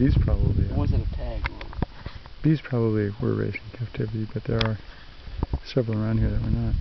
These probably are. Was it a tag? These probably were raised in captivity, but there are several around here that were not.